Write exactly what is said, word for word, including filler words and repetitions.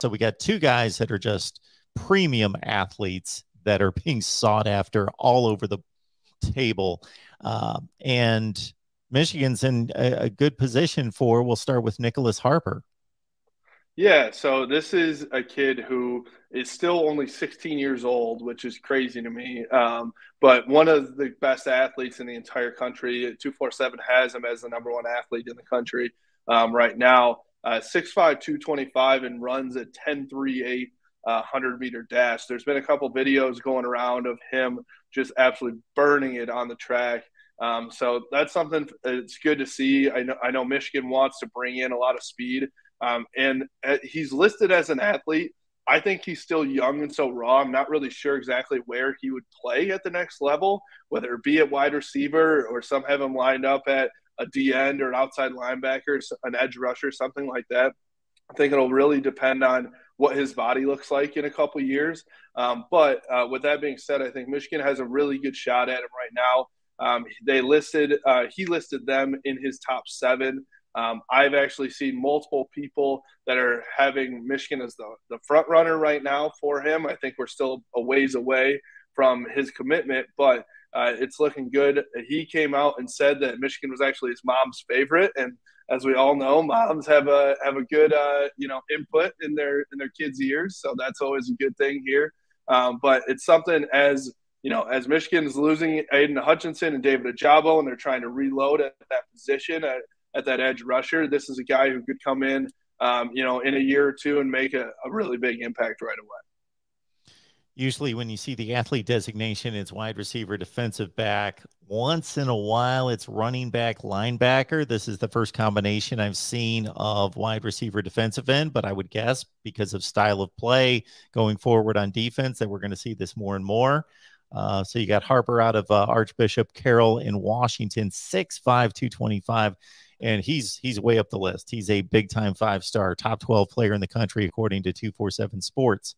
So we got two guys that are just premium athletes that are being sought after all over the table. Uh, and Michigan's in a, a good position for, we'll start with Nyckoles Harbor. Yeah, so this is a kid who is still only sixteen years old, which is crazy to me. Um, but one of the best athletes in the entire country. two forty-seven has him as the number one athlete in the country um, right now. Uh, six five, two twenty-five, and runs a ten thirty-eight uh, hundred-meter dash. There's been a couple videos going around of him just absolutely burning it on the track. Um, so that's something it's good to see. I know, I know Michigan wants to bring in a lot of speed. Um, and he's listed as an athlete. I think he's still young and so raw. I'm not really sure exactly where he would play at the next level, whether it be at wide receiver or some have him lined up at a D end or an outside linebacker, an edge rusher, something like that. I think it'll really depend on what his body looks like in a couple years. Um, but uh, with that being said, I think Michigan has a really good shot at him right now. Um, they listed, uh, he listed them in his top seven. Um, I've actually seen multiple people that are having Michigan as the, the front runner right now for him. I think we're still a ways away from his commitment, but uh, it's looking good. He came out and said that Michigan was actually his mom's favorite, and as we all know, moms have a have a good uh, you know input in their in their kids' ears, so that's always a good thing here. Um, but it's something as you know, as Michigan is losing Aidan Hutchinson and David Ajabo, and they're trying to reload at that position. At, at that edge rusher, this is a guy who could come in, um, you know, in a year or two and make a, a really big impact right away. Usually when you see the athlete designation, it's wide receiver, defensive back. Once in a while, it's running back, linebacker. This is the first combination I've seen of wide receiver, defensive end, but I would guess because of style of play going forward on defense that we're going to see this more and more. Uh, so you got Harper out of uh, Archbishop Carroll in Washington, six five, two twenty-five. And he's he's way up the list. He's a big-time five-star, top twelve player in the country, according to two forty-seven Sports.